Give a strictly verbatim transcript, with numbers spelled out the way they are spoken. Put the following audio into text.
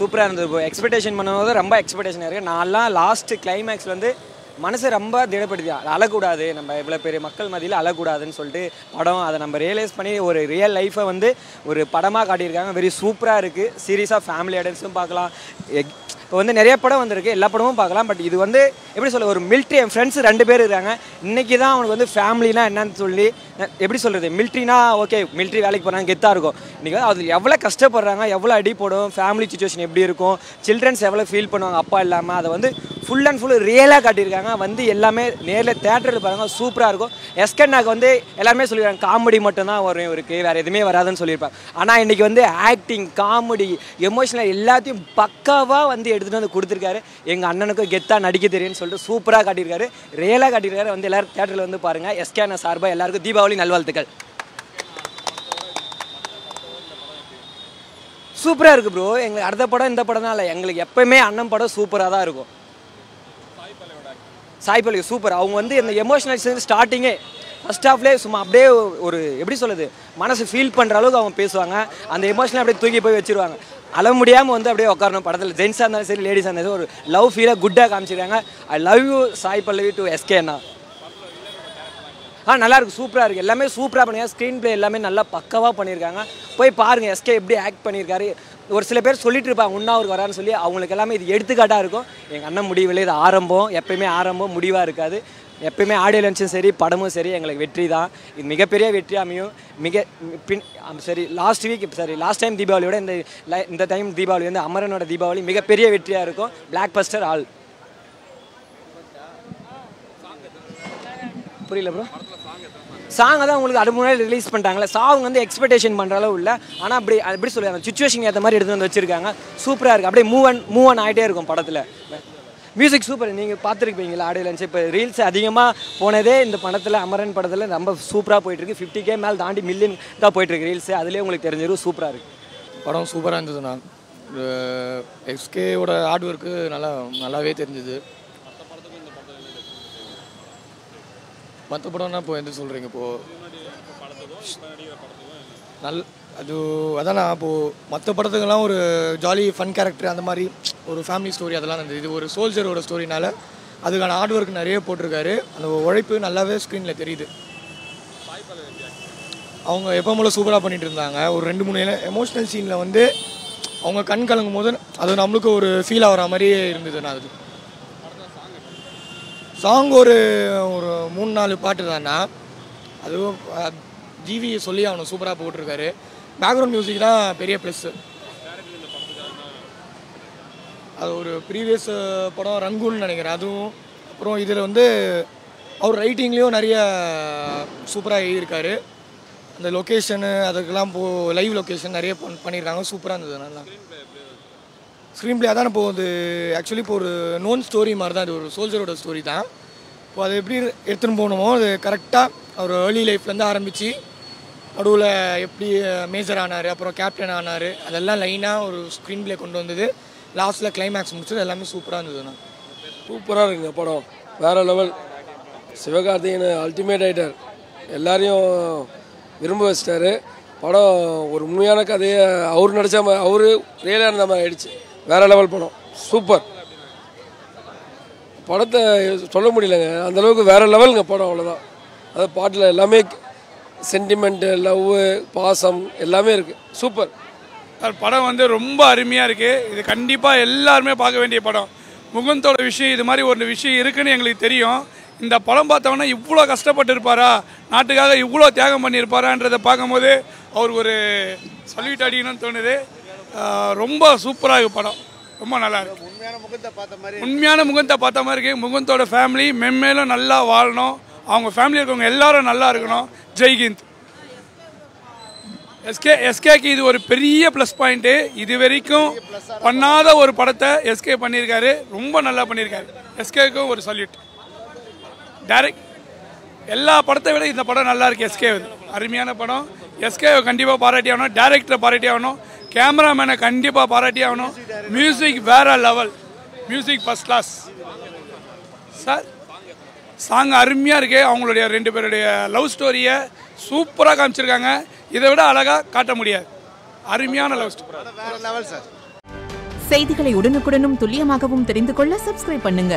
Super expectation manavadhu romba expectation irukku naalla last climax vande manasu romba deedapidudhu alagoodadhu நம்ம இவ்ளோ பெரிய மக்கள் மத்தியில alagoodadhu சொல்லிட்டு படம் அத நம்ம ரியலைஸ் பண்ணி ஒரு real life வந்து ஒரு படமா காட்டி இருக்காங்க very சூப்பரா இருக்கு series of family adults-ம் பார்க்கலாம் இப்போ வந்து நிறைய படம் வந்திருக்கு எல்லா படமும் பார்க்கலாம் பட் இது வந்து எப்படி சொல்ல ஒரு military and friends ரெண்டு பேர் இருக்காங்க இன்னைக்கு தான் உங்களுக்கு வந்து family-னா என்னன்னு சொல்லி எப்படி சொல்றது military-னா ஓகே military வேலைக்கு போறாங்க கெத்தா இருக்கும் நீங்க அது எவ்வளவு கஷ்டப்படுறாங்க எவ்வளவு அடி போடும் family situation எப்படி இருக்கும் children எவ்வளவு feel பண்ணுவாங்க அப்பா இல்லாம அது வந்து full and full real-ஆ காட்டி இருக்காங்க வந்து எல்லாமே நேர்ல தியேட்டர்ல பாருங்க சூப்பரா இருக்கும் எஸ்கேனாக்கு வந்து எல்லாரும் சொல்றாங்க காமெடி மட்டும் தான் வரும் இருக்கு வேற எதுமே வராதுன்னு சொல்லிருப்பாங்க ஆனா இன்னைக்கு வந்து ஆக்டிங் காமெடி எமோஷனல் எல்லாத்தையும் பக்காவா வந்து எடுத்துட்டு வந்து கொடுத்திருக்காரு எங்க அண்ணனுக்கு கெத்தா நடிக்க தெரியும்னு சொல்லிட்டு சூப்பரா காட்டி இருக்காரு real-ஆ காட்டி இருக்காரு வந்து எல்லாரும் தியேட்டர்ல வந்து பாருங்க எஸ்கேனா சார்பா எல்லாருக்கும் தீபாவளி நல்வாழ்த்துக்கள் சூப்பரா இருக்கு bro எங்க அடுத்த படம் இந்த படம்னால உங்களுக்கு எப்பவுமே அண்ணன் படம் சூப்பரா தான் இருக்கும் Sai Pallavi super. அவங்க வந்து அந்த எமோஷனல் சீன் ஸ்டார்டிங் ஃபர்ஸ்ட் ஹாஃப்ல சும்மா அப்படியே ஒரு எப்படி சொல்றது மனசு ஃபீல் பண்ற அளவுக்கு அவங்க பேசுவாங்க அந்த எமோஷனல் அப்படியே தூக்கி போய் வெச்சிருவாங்க அள முடியாம வந்து அப்படியே உட்காரணும் படத்துல ஜென்ஸா இருந்தாலும் சரி லேடிஸா இருந்தாலும் ஒரு லவ் ஃபீலா குட்டா காமிச்சிருக்காங்க I love you Sai Pallavi to S K அண்ணா ஆ நல்லா இருக்கு சூப்பரா இருக்கு எல்லாமே சூப்பரா பண்ணிருக்காங்க ஸ்கிரீன் ப்ளே எல்லாமே நல்லா பக்கவா பண்ணிருக்காங்க போய் பாருங்க S K எப்படி ஆக்ட் பண்ணிருக்காரு ஒரு சில பேர் சொல்லிட்டு இருப்பாங்க உண்ணா அவருக்கு வரான்னு சொல்லி அவங்களுக்கு எல்லாமே இது எடுத்துக்காட்டா இருக்கும் எங்க அண்ணன் முடிவில் இது ஆரம்பம் எப்பயுமே ஆரம்பம் முடிவா இருக்காது எப்பயுமே ஆடியோ லன்ச்சும் சரி படமும் சரி எங்களுக்கு வெற்றி தான் இது மிகப்பெரிய வெற்றி அமையும் மிக பின் சரி லாஸ்ட் வீக் சரி லாஸ்ட் டைம் தீபாவளியோட இந்த இந்த டைம் தீபாவளி வந்து அமரனோட தீபாவளி மிகப்பெரிய வெற்றியாக இருக்கும் பிளாக் பஸ்டர் ஆல் புரியல ப்ரோ சாங் அதான் உங்களுக்கு அடுத்த முறை ரிலீஸ் பண்ணிட்டாங்களே சாங் வந்து எக்ஸ்பெக்டேஷன் பண்ற அளவு இல்ல ஆனா அப்படி அப்படி சொல்றாங்க சிச்சுவேஷன் ஏத்த மாதிரி எடுத்து வந்து வச்சிருக்காங்க சூப்பரா இருக்கு அப்படியே மூவ் ஆன் மூவ் ஆன் ஆயிட்டே இருக்கும் படத்துல மியூசிக் சூப்பர் நீங்க பாத்துருப்பீங்களா ஆடியோ லன்ச் இப்ப ரீல்ஸ் அதிகமா போனதே இந்த படத்துல அமரன் படத்துல ரொம்ப சூப்பரா போயிட்டு இருக்கு fifty K மேல் தாண்டி மில்லியன் தான் போயிட்டு இருக்கு ரீல்ஸ் அதுலயே உங்களுக்கு தெரிஞ்சிரும் சூப்பரா இருக்கு படம் சூப்பரா இருந்ததுனா S K ஓட ஹார்ட் வர்க் நல்லா நல்லாவே தெரிஞ்சது மற்ற படம்னா இப்போ எது சொல்கிறீங்க இப்போது நல் அது அதான் நான் இப்போது மற்ற படத்துக்கெல்லாம் ஒரு ஜாலி ஃபன் கேரக்டர் அந்த மாதிரி ஒரு ஃபேமிலி ஸ்டோரி அதெல்லாம் இருந்தது இது ஒரு சோல்ஜரோட ஸ்டோரினால அதுக்கான ஹார்ட் ஒர்க் நிறைய போட்டிருக்காரு அந்த உழைப்பு நல்லாவே ஸ்க்ரீனில் தெரியுது அவங்க எப்போ போல சூப்பராக பண்ணிகிட்டு இருந்தாங்க ஒரு ரெண்டு மூணு எமோஷ்னல் சீனில் வந்து அவங்க கண் கலங்கும் போது அது நம்மளுக்கு ஒரு ஃபீல் ஆகிற மாதிரியே இருந்தது நான் அது சாங் ஒரு ஒரு மூணு நாலு பாட்டு தானா அதுவும் ஜிவி சொல்லி அவனை சூப்பராக போட்டிருக்காரு பேக்ரவுண்ட் மியூசிக் தான் பெரிய ப்ளஸ்ஸு அது ஒரு ப்ரீவியஸ் படம் ரங்கூன்னு நினைக்கிறேன் அதுவும் அப்புறம் இதில் வந்து அவர் ரைட்டிங்லேயும் நிறைய சூப்பராக எழுதியிருக்காரு அந்த லொக்கேஷனு அதுக்கெல்லாம் போ லைவ் லொக்கேஷன் நிறைய பண்ணியிருக்காங்க சூப்பராக இருந்தது நல்லா ஸ்க்ரீன் பிளே அதான் இப்போது அது ஆக்சுவலி இப்போ ஒரு நோன் ஸ்டோரி மாதிரி தான் இது ஒரு சோல்ஜரோட ஸ்டோரி தான் இப்போ அது எப்படி எடுத்துன்னு போகணுமோ அது கரெக்டாக அவர் ஏர்லி லைஃப்லேருந்து ஆரம்பித்து நடுவில் எப்படி மேஜர் ஆனார் அப்புறம் கேப்டன் ஆனார் அதெல்லாம் லைனாக ஒரு ஸ்க்ரீன் பிளே கொண்டு வந்தது லாஸ்ட்டில் கிளைமேக்ஸ் முடிச்சது எல்லாமே சூப்பராக இருந்ததுண்ணா சூப்பராக இருக்குங்க படம் வேறு லெவல் சிவகார்த்திகேயன் அல்டிமேட் ஐட்டர் எல்லாரையும் விரும்ப வச்சிட்டாரு படம் ஒரு உண்மையான கதையை அவர் நடித்த மாதிரி அவர் ரியலாக இருந்த மாதிரி ஆயிடுச்சு வேறு லெவல் படம் சூப்பர் படத்தை சொல்ல முடியலங்க அந்தளவுக்கு வேறு லெவலுங்க படம் அவ்வளோதான் அது பாட்டில் எல்லாமே சென்டிமெண்ட்டு லவ்வு பாசம் எல்லாமே இருக்குது சூப்பர் படம் வந்து ரொம்ப அருமையாக இருக்குது இது கண்டிப்பாக எல்லாருமே பார்க்க வேண்டிய படம் முகுந்தோட விஷயம் இது மாதிரி ஒரு விஷயம் இருக்குதுன்னு எங்களுக்கு தெரியும் இந்த படம் பார்த்தோன்னா இவ்வளோ கஷ்டப்பட்டு இருப்பாரா நாட்டுக்காக இவ்வளோ தியாகம் பண்ணியிருப்பாரான்றதை பார்க்கும்போது அவர் ஒரு சல்யூட் அடிக்கணும்னு தோணுது ரொம்ப சூப்பராக இருக்குது படம் ரொம்ப நல்லா இருக்குது உண்மையான முகுந்தை பார்த்த மாதிரி உண்மையான முகுந்தை பார்த்த மாதிரி இருக்குது முகுந்தோட ஃபேமிலி மென்மேலும் நல்லா வாழணும் அவங்க ஃபேமிலி இருக்கவங்க எல்லாரும் நல்லா இருக்கணும் ஜெய்ஹிந்த் எஸ்கே எஸ்கேக்கு இது ஒரு பெரிய ப்ளஸ் பாயிண்ட்டு இது வரைக்கும் பண்ணாத ஒரு படத்தை எஸ்கே பண்ணியிருக்காரு ரொம்ப நல்லா பண்ணியிருக்காரு எஸ்கேக்கும் ஒரு சல்யூட் டைரக்ட் எல்லா படத்தை விட இந்த படம் நல்லா இருக்குது எஸ்கே அருமையான படம் எஸ்கே கண்டிப்பாக பாராட்டி ஆகணும் டேரக்டரை பாராட்டி ஆகணும் கேமராமேனை கண்டிப்பாக பாராட்டி ஆகணும் மியூசிக் வேறு level music first class sir song அருமையாக இருக்குது அவங்களுடைய ரெண்டு பேருடைய லவ் ஸ்டோரியை சூப்பராக காமிச்சிருக்காங்க இதை விட அழகாக காட்ட முடியாது அருமையான லவ் ஸ்டோரி வேறு லெவல் சார் செய்திகளை உடனுக்குடனும் துல்லியமாகவும் தெரிந்து கொள்ள சப்ஸ்கிரைப் பண்ணுங்க.